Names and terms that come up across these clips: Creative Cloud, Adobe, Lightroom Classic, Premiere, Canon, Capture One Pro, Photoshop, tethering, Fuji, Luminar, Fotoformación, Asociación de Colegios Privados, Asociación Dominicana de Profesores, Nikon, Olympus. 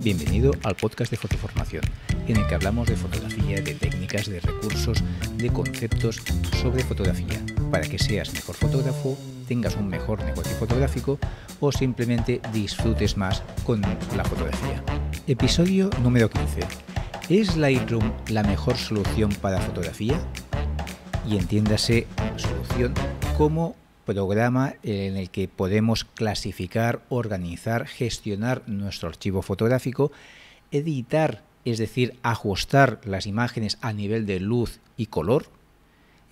Bienvenido al podcast de Fotoformación, en el que hablamos de fotografía, de técnicas, de recursos, de conceptos sobre fotografía, para que seas mejor fotógrafo, tengas un mejor negocio fotográfico o simplemente disfrutes más con la fotografía. Episodio número 15. ¿Es Lightroom la mejor solución para fotografía? Y entiéndase solución como programa en el que podemos clasificar, organizar, gestionar nuestro archivo fotográfico, editar, es decir, ajustar las imágenes a nivel de luz y color.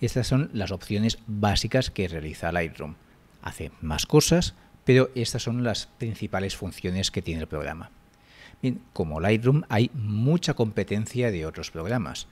Estas son las opciones básicas que realiza Lightroom. Hace más cosas, pero estas son las principales funciones que tiene el programa. Bien, como Lightroom hay mucha competencia de otros programas,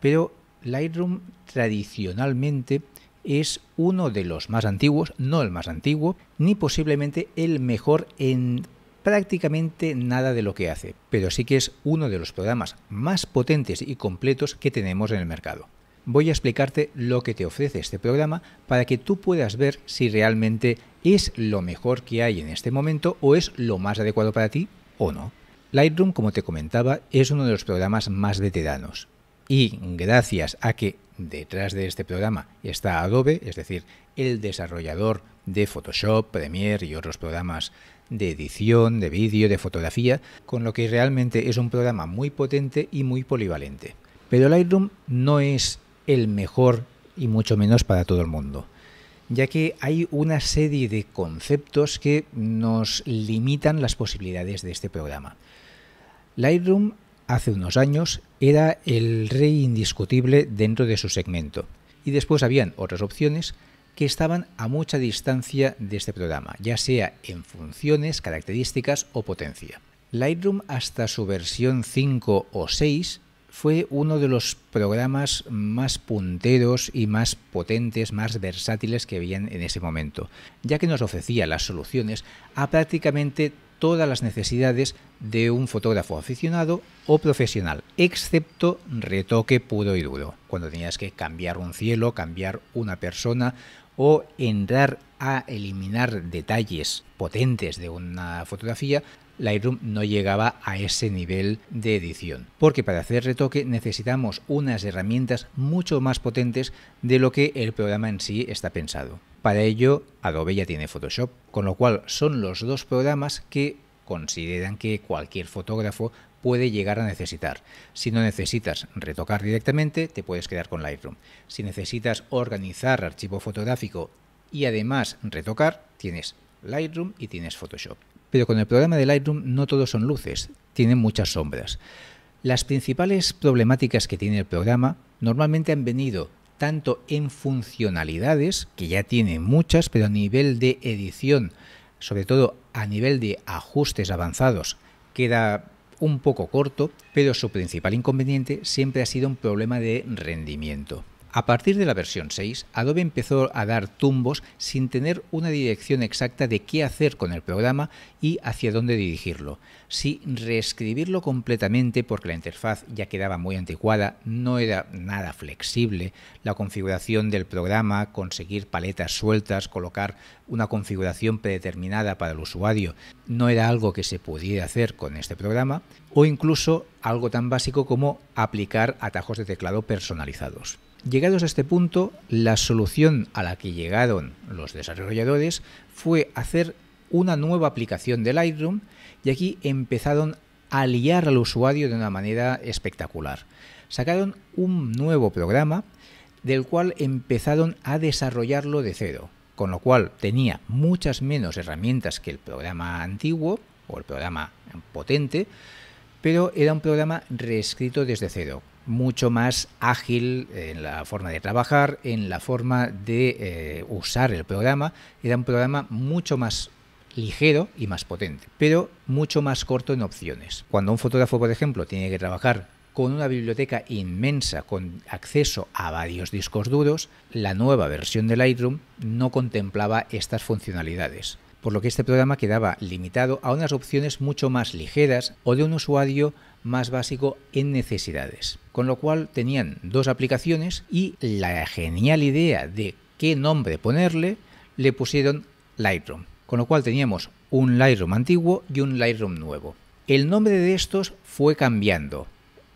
pero Lightroom tradicionalmente es uno de los más antiguos, no el más antiguo, ni posiblemente el mejor en prácticamente nada de lo que hace, pero sí que es uno de los programas más potentes y completos que tenemos en el mercado. Voy a explicarte lo que te ofrece este programa para que tú puedas ver si realmente es lo mejor que hay en este momento o es lo más adecuado para ti o no. Lightroom, como te comentaba, es uno de los programas más veteranos y gracias a que detrás de este programa está Adobe, es decir, el desarrollador de Photoshop, Premiere y otros programas de edición, de vídeo, de fotografía, con lo que realmente es un programa muy potente y muy polivalente. Pero Lightroom no es el mejor y mucho menos para todo el mundo, ya que hay una serie de conceptos que nos limitan las posibilidades de este programa. Lightroom hace unos años era el rey indiscutible dentro de su segmento y después habían otras opciones que estaban a mucha distancia de este programa, ya sea en funciones, características o potencia. Lightroom hasta su versión 5 o 6 fue uno de los programas más punteros y más potentes, más versátiles que habían en ese momento, ya que nos ofrecía las soluciones a prácticamente todas las necesidades de un fotógrafo aficionado o profesional, excepto retoque puro y duro, cuando tenías que cambiar un cielo, cambiar una persona o entrar a eliminar detalles potentes de una fotografía. Lightroom no llegaba a ese nivel de edición, porque para hacer retoque necesitamos unas herramientas mucho más potentes de lo que el programa en sí está pensado. Para ello, Adobe ya tiene Photoshop, con lo cual son los dos programas que consideran que cualquier fotógrafo puede llegar a necesitar. Si no necesitas retocar directamente, te puedes quedar con Lightroom. Si necesitas organizar archivo fotográfico y además retocar, tienes Lightroom y tienes Photoshop. Pero con el programa de Lightroom no todo son luces, tiene muchas sombras. Las principales problemáticas que tiene el programa normalmente han venido tanto en funcionalidades, que ya tiene muchas, pero a nivel de edición, sobre todo a nivel de ajustes avanzados, queda un poco corto, pero su principal inconveniente siempre ha sido un problema de rendimiento. A partir de la versión 6, Adobe empezó a dar tumbos sin tener una dirección exacta de qué hacer con el programa y hacia dónde dirigirlo. Si reescribirlo completamente porque la interfaz ya quedaba muy anticuada, no era nada flexible, la configuración del programa, conseguir paletas sueltas, colocar una configuración predeterminada para el usuario, no era algo que se pudiera hacer con este programa, o incluso algo tan básico como aplicar atajos de teclado personalizados. Llegados a este punto, la solución a la que llegaron los desarrolladores fue hacer una nueva aplicación de Lightroom y aquí empezaron a liar al usuario de una manera espectacular. Sacaron un nuevo programa del cual empezaron a desarrollarlo de cero, con lo cual tenía muchas menos herramientas que el programa antiguo o el programa potente, pero era un programa reescrito desde cero, mucho más ágil en la forma de trabajar, en la forma de usar el programa. Era un programa mucho más ligero y más potente, pero mucho más corto en opciones. Cuando un fotógrafo, por ejemplo, tiene que trabajar con una biblioteca inmensa, con acceso a varios discos duros, la nueva versión de Lightroom no contemplaba estas funcionalidades, por lo que este programa quedaba limitado a unas opciones mucho más ligeras o de un usuario más básico en necesidades. Con lo cual tenían dos aplicaciones y la genial idea de qué nombre ponerle, le pusieron Lightroom. Con lo cual teníamos un Lightroom antiguo y un Lightroom nuevo. El nombre de estos fue cambiando.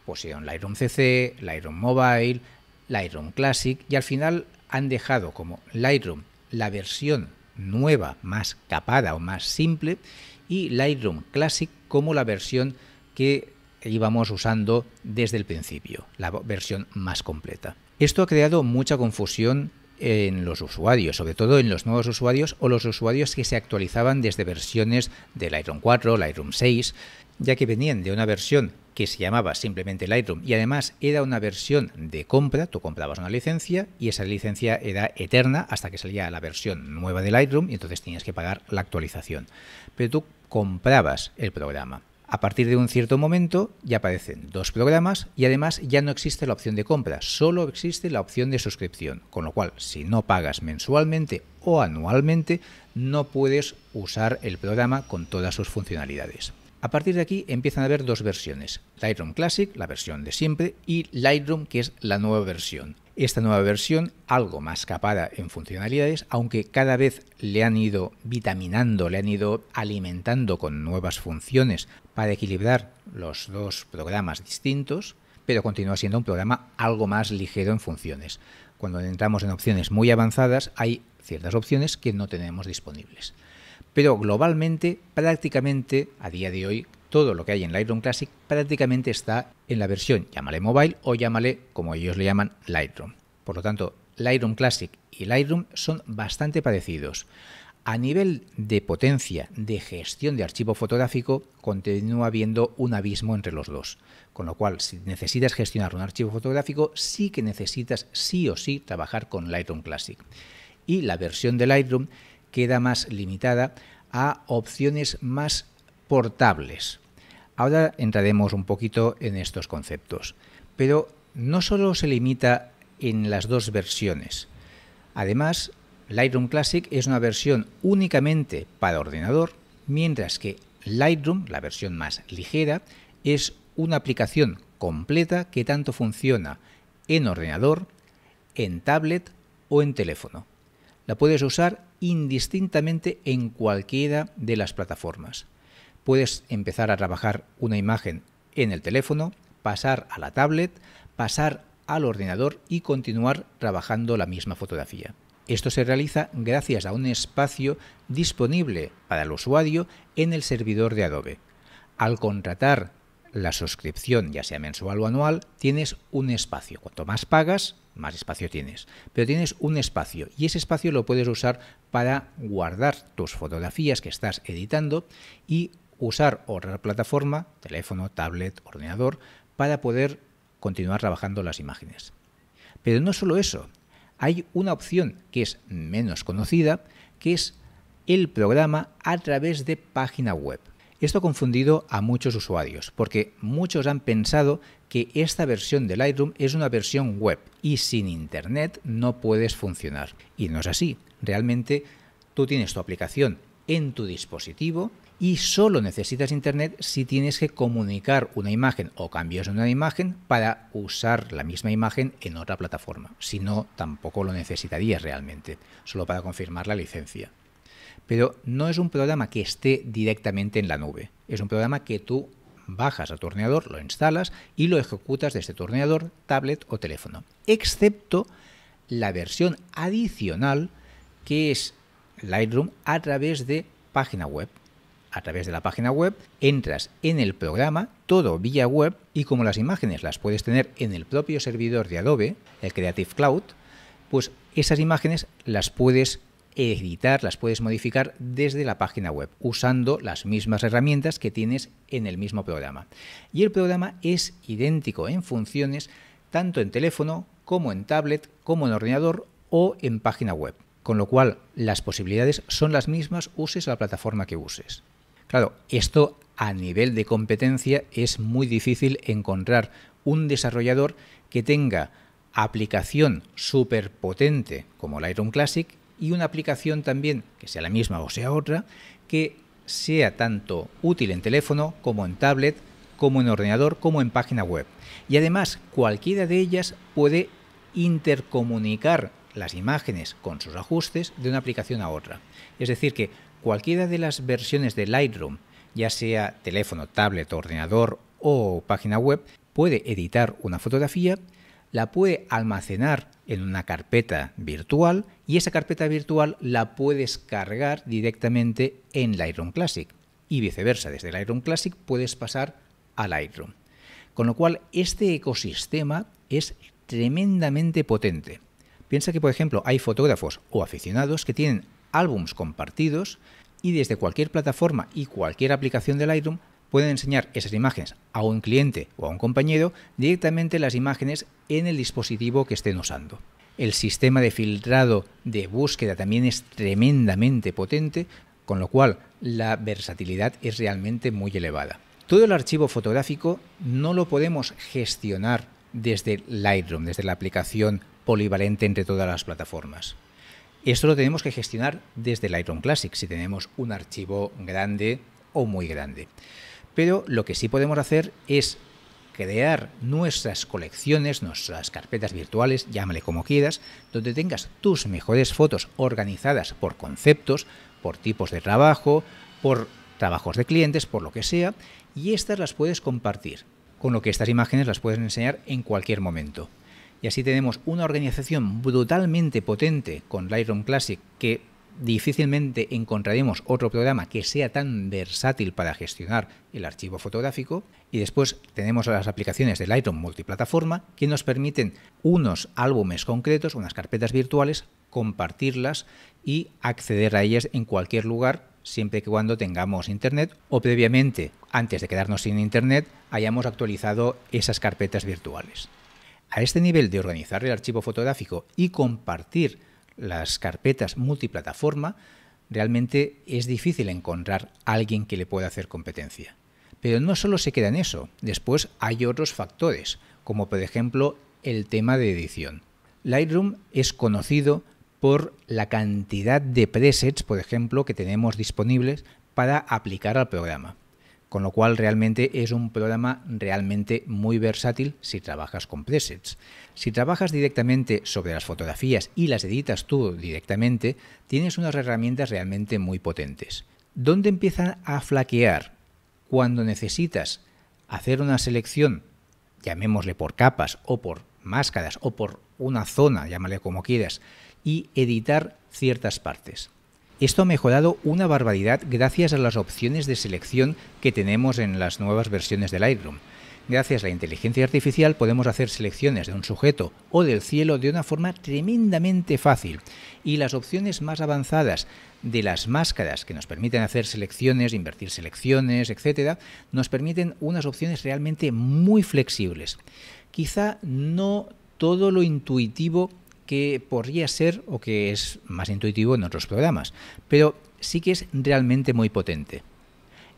Pusieron Lightroom CC, Lightroom Mobile, Lightroom Classic y al final han dejado como Lightroom la versión nueva, más capada o más simple, y Lightroom Classic como la versión que íbamos usando desde el principio, la versión más completa. Esto ha creado mucha confusión en los usuarios, sobre todo en los nuevos usuarios o los usuarios que se actualizaban desde versiones de Lightroom 4, Lightroom 6, ya que venían de una versión que se llamaba simplemente Lightroom y además era una versión de compra, tú comprabas una licencia y esa licencia era eterna hasta que salía la versión nueva de Lightroom y entonces tenías que pagar la actualización. Pero tú comprabas el programa. A partir de un cierto momento ya aparecen dos programas y además ya no existe la opción de compra, solo existe la opción de suscripción, con lo cual si no pagas mensualmente o anualmente no puedes usar el programa con todas sus funcionalidades. A partir de aquí empiezan a haber dos versiones, Lightroom Classic, la versión de siempre, y Lightroom, que es la nueva versión. Esta nueva versión, algo más capada en funcionalidades, aunque cada vez le han ido vitaminando, le han ido alimentando con nuevas funciones para equilibrar los dos programas distintos, pero continúa siendo un programa algo más ligero en funciones. Cuando entramos en opciones muy avanzadas, hay ciertas opciones que no tenemos disponibles. Pero globalmente, prácticamente, a día de hoy, todo lo que hay en Lightroom Classic prácticamente está en la versión, llámale Mobile o llámale, como ellos le llaman, Lightroom. Por lo tanto, Lightroom Classic y Lightroom son bastante parecidos. A nivel de potencia de gestión de archivo fotográfico, continúa habiendo un abismo entre los dos. Con lo cual, si necesitas gestionar un archivo fotográfico, sí que necesitas sí o sí trabajar con Lightroom Classic. Y la versión de Lightroom queda más limitada a opciones más portables. Ahora entraremos un poquito en estos conceptos, pero no solo se limita en las dos versiones. Además, Lightroom Classic es una versión únicamente para ordenador, mientras que Lightroom, la versión más ligera, es una aplicación completa que tanto funciona en ordenador, en tablet o en teléfono. La puedes usar indistintamente en cualquiera de las plataformas. Puedes empezar a trabajar una imagen en el teléfono, pasar a la tablet, pasar al ordenador y continuar trabajando la misma fotografía. Esto se realiza gracias a un espacio disponible para el usuario en el servidor de Adobe. Al contratar la suscripción, ya sea mensual o anual, tienes un espacio. Cuanto más pagas, más espacio tienes. Pero tienes un espacio y ese espacio lo puedes usar para guardar tus fotografías que estás editando y usar otra plataforma, teléfono, tablet, ordenador, para poder continuar trabajando las imágenes. Pero no solo eso, hay una opción que es menos conocida, que es el programa a través de página web. Esto ha confundido a muchos usuarios, porque muchos han pensado que esta versión de Lightroom es una versión web y sin internet no puedes funcionar. Y no es así. Realmente tú tienes tu aplicación en tu dispositivo y solo necesitas internet si tienes que comunicar una imagen o cambios en una imagen para usar la misma imagen en otra plataforma. Si no, tampoco lo necesitarías realmente, solo para confirmar la licencia. Pero no es un programa que esté directamente en la nube. Es un programa que tú bajas a tu ordenador, lo instalas y lo ejecutas desde tu ordenador, tablet o teléfono. Excepto la versión adicional que es Lightroom a través de página web. A través de la página web entras en el programa, todo vía web, y como las imágenes las puedes tener en el propio servidor de Adobe, el Creative Cloud, pues esas imágenes las puedes editar, las puedes modificar desde la página web usando las mismas herramientas que tienes en el mismo programa. Y el programa es idéntico en funciones tanto en teléfono como en tablet, como en ordenador o en página web, con lo cual las posibilidades son las mismas uses la plataforma que uses. Claro, esto a nivel de competencia es muy difícil encontrar un desarrollador que tenga aplicación súper potente como Lightroom Classic y una aplicación también, que sea la misma o sea otra, que sea tanto útil en teléfono como en tablet, como en ordenador, como en página web. Y además, cualquiera de ellas puede intercomunicar las imágenes con sus ajustes de una aplicación a otra. Es decir, que cualquiera de las versiones de Lightroom ya sea teléfono, tablet, ordenador o página web, puede editar una fotografía, la puede almacenar en una carpeta virtual y esa carpeta virtual la puedes cargar directamente en Lightroom Classic y viceversa, desde Lightroom Classic puedes pasar a Lightroom. Con lo cual, este ecosistema es tremendamente potente. Piensa que, por ejemplo, hay fotógrafos o aficionados que tienen álbums compartidos y desde cualquier plataforma y cualquier aplicación de Lightroom pueden enseñar esas imágenes a un cliente o a un compañero, directamente las imágenes en el dispositivo que estén usando. El sistema de filtrado de búsqueda también es tremendamente potente, con lo cual la versatilidad es realmente muy elevada. Todo el archivo fotográfico no lo podemos gestionar desde Lightroom, desde la aplicación polivalente entre todas las plataformas. Esto lo tenemos que gestionar desde Lightroom Classic, si tenemos un archivo grande o muy grande. Pero lo que sí podemos hacer es crear nuestras colecciones, nuestras carpetas virtuales, llámale como quieras, donde tengas tus mejores fotos organizadas por conceptos, por tipos de trabajo, por trabajos de clientes, por lo que sea, y estas las puedes compartir, con lo que estas imágenes las puedes enseñar en cualquier momento. Y así tenemos una organización brutalmente potente con Lightroom Classic que difícilmente encontraremos otro programa que sea tan versátil para gestionar el archivo fotográfico. Y después tenemos las aplicaciones de Lightroom multiplataforma que nos permiten unos álbumes concretos, unas carpetas virtuales, compartirlas y acceder a ellas en cualquier lugar, siempre que cuando tengamos internet o previamente, antes de quedarnos sin internet, hayamos actualizado esas carpetas virtuales. A este nivel de organizar el archivo fotográfico y compartir las carpetas multiplataforma, realmente es difícil encontrar a alguien que le pueda hacer competencia. Pero no solo se queda en eso, después hay otros factores, como por ejemplo el tema de edición. Lightroom es conocido por la cantidad de presets, por ejemplo, que tenemos disponibles para aplicar al programa. Con lo cual realmente es un programa realmente muy versátil si trabajas con presets. Si trabajas directamente sobre las fotografías y las editas tú directamente, tienes unas herramientas realmente muy potentes. ¿Dónde empiezan a flaquear? Cuando necesitas hacer una selección, llamémosle por capas o por máscaras o por una zona, llámale como quieras, y editar ciertas partes. Esto ha mejorado una barbaridad gracias a las opciones de selección que tenemos en las nuevas versiones de Lightroom. Gracias a la inteligencia artificial podemos hacer selecciones de un sujeto o del cielo de una forma tremendamente fácil. Y las opciones más avanzadas de las máscaras que nos permiten hacer selecciones, invertir selecciones, etcétera, nos permiten unas opciones realmente muy flexibles. Quizá no todo lo intuitivo que podría ser o que es más intuitivo en otros programas, pero sí que es realmente muy potente.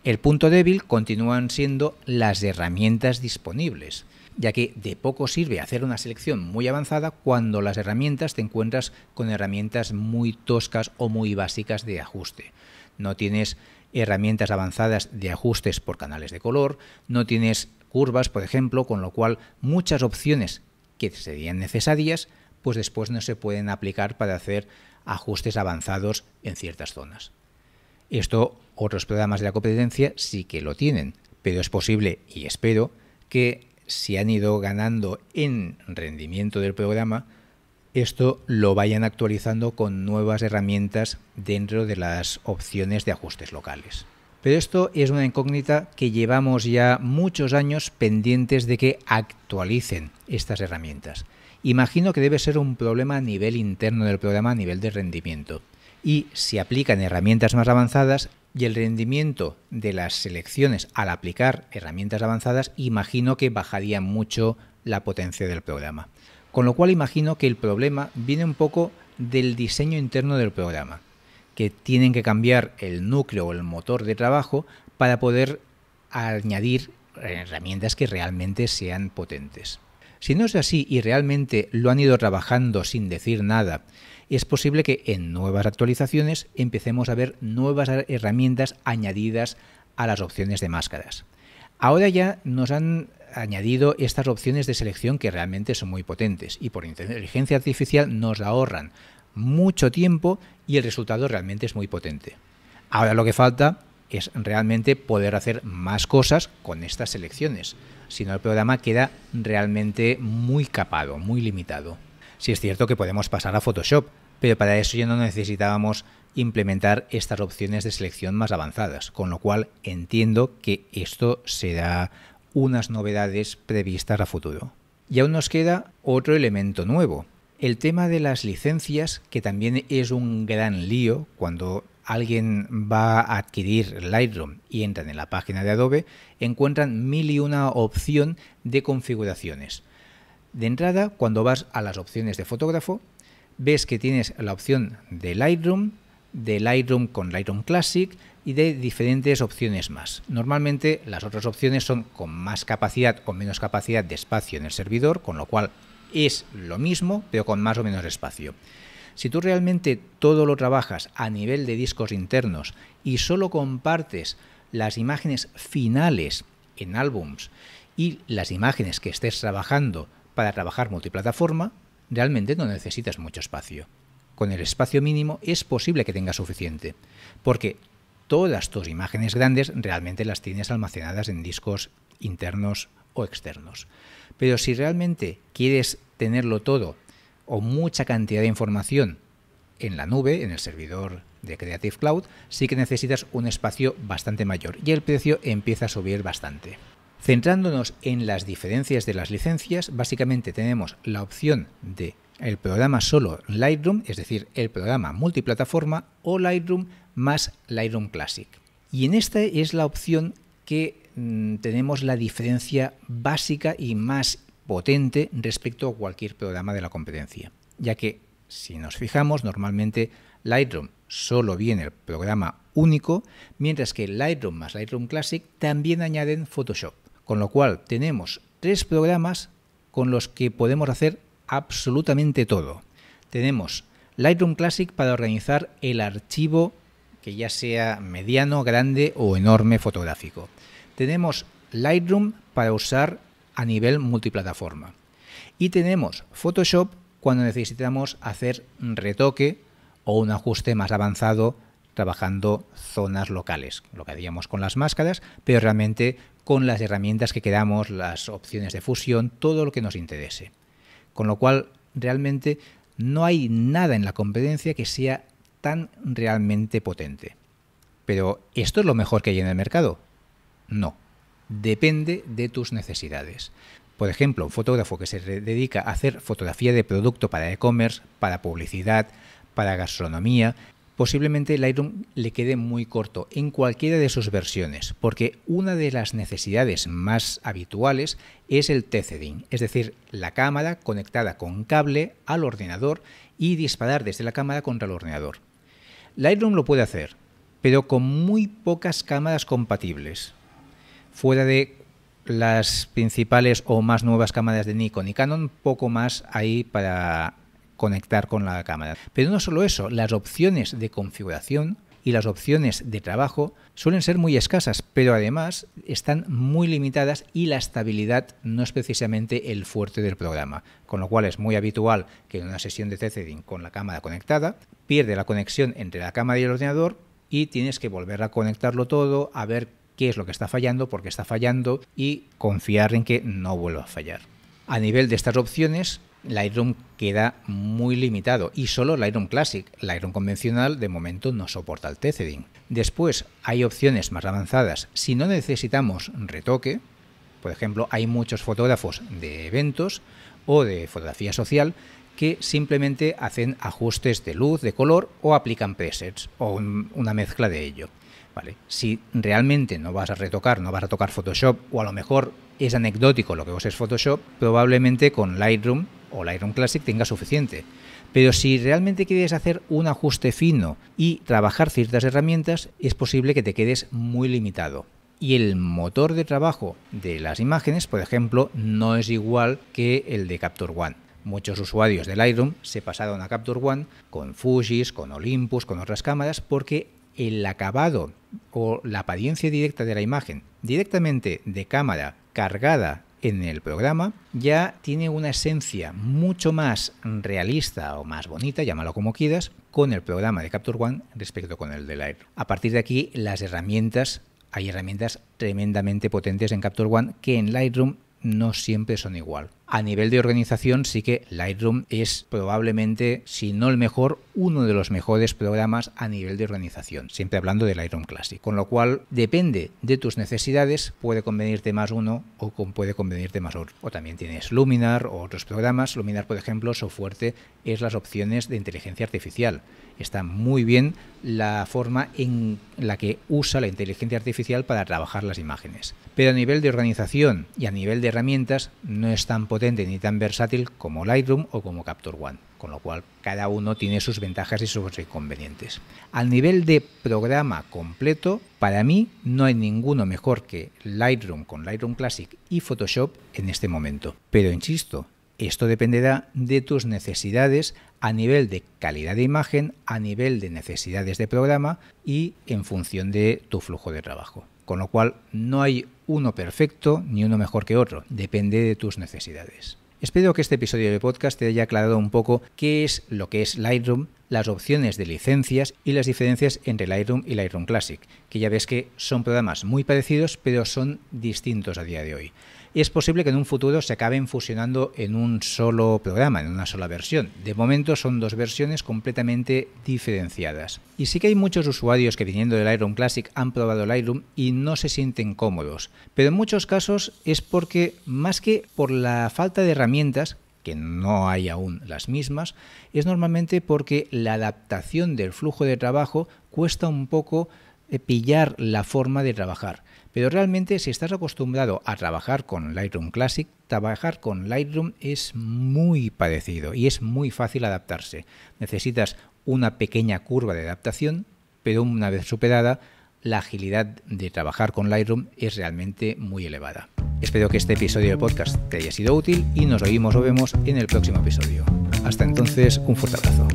El punto débil continúan siendo las herramientas disponibles, ya que de poco sirve hacer una selección muy avanzada cuando las herramientas te encuentras con herramientas muy toscas o muy básicas de ajuste. No tienes herramientas avanzadas de ajustes por canales de color, no tienes curvas, por ejemplo, con lo cual muchas opciones que serían necesarias pues después no se pueden aplicar para hacer ajustes avanzados en ciertas zonas. Esto otros programas de la competencia sí que lo tienen, pero es posible y espero que si han ido ganando en rendimiento del programa, esto lo vayan actualizando con nuevas herramientas dentro de las opciones de ajustes locales. Pero esto es una incógnita que llevamos ya muchos años pendientes de que actualicen estas herramientas. Imagino que debe ser un problema a nivel interno del programa, a nivel de rendimiento. Y si aplican herramientas más avanzadas y el rendimiento de las selecciones al aplicar herramientas avanzadas, imagino que bajaría mucho la potencia del programa. Con lo cual imagino que el problema viene un poco del diseño interno del programa, que tienen que cambiar el núcleo o el motor de trabajo para poder añadir herramientas que realmente sean potentes. Si no es así y realmente lo han ido trabajando sin decir nada, es posible que en nuevas actualizaciones empecemos a ver nuevas herramientas añadidas a las opciones de máscaras. Ahora ya nos han añadido estas opciones de selección que realmente son muy potentes y por inteligencia artificial nos ahorran mucho tiempo y el resultado realmente es muy potente. Ahora lo que falta es realmente poder hacer más cosas con estas selecciones. Si no, el programa queda realmente muy capado, muy limitado. Sí es cierto que podemos pasar a Photoshop, pero para eso ya no necesitábamos implementar estas opciones de selección más avanzadas, con lo cual entiendo que esto será unas novedades previstas a futuro. Y aún nos queda otro elemento nuevo, el tema de las licencias, que también es un gran lío cuando alguien va a adquirir Lightroom y entran en la página de Adobe, encuentran mil y una opción de configuraciones. De entrada, cuando vas a las opciones de fotógrafo, ves que tienes la opción de Lightroom con Lightroom Classic y de diferentes opciones más. Normalmente las otras opciones son con más capacidad o menos capacidad de espacio en el servidor, con lo cual es lo mismo, pero con más o menos espacio. Si tú realmente todo lo trabajas a nivel de discos internos y solo compartes las imágenes finales en álbums y las imágenes que estés trabajando para trabajar multiplataforma, realmente no necesitas mucho espacio. Con el espacio mínimo es posible que tengas suficiente, porque todas tus imágenes grandes realmente las tienes almacenadas en discos internos o externos. Pero si realmente quieres tenerlo todo o mucha cantidad de información en la nube, en el servidor de Creative Cloud, sí que necesitas un espacio bastante mayor y el precio empieza a subir bastante. Centrándonos en las diferencias de las licencias, básicamente tenemos la opción de el programa solo Lightroom, es decir, el programa multiplataforma, o Lightroom más Lightroom Classic. Y en esta es la opción que tenemos la diferencia básica y más potente respecto a cualquier programa de la competencia, ya que si nos fijamos normalmente Lightroom solo viene el programa único, mientras que Lightroom más Lightroom Classic también añaden Photoshop, con lo cual tenemos tres programas con los que podemos hacer absolutamente todo. Tenemos Lightroom Classic para organizar el archivo, que ya sea mediano, grande o enorme fotográfico. Tenemos Lightroom para usar a nivel multiplataforma. Y tenemos Photoshop cuando necesitamos hacer retoque o un ajuste más avanzado trabajando zonas locales, lo que haríamos con las máscaras, pero realmente con las herramientas que queramos, las opciones de fusión, todo lo que nos interese. Con lo cual realmente no hay nada en la competencia que sea tan realmente potente. Pero ¿esto es lo mejor que hay en el mercado? No. Depende de tus necesidades. Por ejemplo, un fotógrafo que se dedica a hacer fotografía de producto para e-commerce, para publicidad, para gastronomía, posiblemente Lightroom le quede muy corto en cualquiera de sus versiones, porque una de las necesidades más habituales es el tethering, es decir, la cámara conectada con cable al ordenador y disparar desde la cámara contra el ordenador. Lightroom lo puede hacer, pero con muy pocas cámaras compatibles. Fuera de las principales o más nuevas cámaras de Nikon y Canon, poco más hay para conectar con la cámara. Pero no solo eso, las opciones de configuración y las opciones de trabajo suelen ser muy escasas, pero además están muy limitadas y la estabilidad no es precisamente el fuerte del programa, con lo cual es muy habitual que en una sesión de tethering con la cámara conectada pierde la conexión entre la cámara y el ordenador y tienes que volver a conectarlo todo, a ver qué es lo que está fallando, por qué está fallando y confiar en que no vuelva a fallar. A nivel de estas opciones, Lightroom queda muy limitado y solo Lightroom Classic. Lightroom convencional de momento no soporta el tethering. Después hay opciones más avanzadas. Si no necesitamos retoque, por ejemplo, hay muchos fotógrafos de eventos o de fotografía social que simplemente hacen ajustes de luz, de color o aplican presets o una mezcla de ello. Vale. Si realmente no vas a retocar, no vas a tocar Photoshop, o a lo mejor es anecdótico lo que uses Photoshop, probablemente con Lightroom o Lightroom Classic tenga suficiente. Pero si realmente quieres hacer un ajuste fino y trabajar ciertas herramientas, es posible que te quedes muy limitado. Y el motor de trabajo de las imágenes, por ejemplo, no es igual que el de Capture One. Muchos usuarios de Lightroom se pasaron a Capture One con Fuji, con Olympus, con otras cámaras, porque el acabado o la apariencia directa de la imagen, directamente de cámara cargada en el programa, ya tiene una esencia mucho más realista o más bonita, llámalo como quieras, con el programa de Capture One respecto con el de Lightroom. A partir de aquí, las herramientas, hay herramientas tremendamente potentes en Capture One que en Lightroom no siempre son igual. A nivel de organización sí que Lightroom es probablemente, si no el mejor, uno de los mejores programas a nivel de organización, siempre hablando de Lightroom Classic, con lo cual depende de tus necesidades, puede convenirte más uno o puede convenirte más otro. O también tienes Luminar o otros programas. Luminar, por ejemplo, su fuerte es las opciones de inteligencia artificial. Está muy bien la forma en la que usa la inteligencia artificial para trabajar las imágenes. Pero a nivel de organización y a nivel de herramientas no es tan potente ni tan versátil como Lightroom o como Capture One, con lo cual cada uno tiene sus ventajas y sus inconvenientes. Al nivel de programa completo, para mí no hay ninguno mejor que Lightroom con Lightroom Classic y Photoshop en este momento. Pero insisto, esto dependerá de tus necesidades a nivel de calidad de imagen, a nivel de necesidades de programa y en función de tu flujo de trabajo. Con lo cual no hay uno perfecto ni uno mejor que otro, depende de tus necesidades. Espero que este episodio de podcast te haya aclarado un poco qué es lo que es Lightroom, las opciones de licencias y las diferencias entre Lightroom y Lightroom Classic, que ya ves que son programas muy parecidos pero son distintos a día de hoy. Es posible que en un futuro se acaben fusionando en un solo programa, en una sola versión. De momento son dos versiones completamente diferenciadas. Y sí que hay muchos usuarios que viniendo de Lightroom Classic han probado Lightroom y no se sienten cómodos, pero en muchos casos es porque, más que por la falta de herramientas, que no hay aún las mismas, es normalmente porque la adaptación del flujo de trabajo cuesta un poco pillar la forma de trabajar. Pero realmente, si estás acostumbrado a trabajar con Lightroom Classic, trabajar con Lightroom es muy parecido y es muy fácil adaptarse. Necesitas una pequeña curva de adaptación, pero una vez superada, la agilidad de trabajar con Lightroom es realmente muy elevada. Espero que este episodio del podcast te haya sido útil y nos oímos o vemos en el próximo episodio. Hasta entonces, un fuerte abrazo.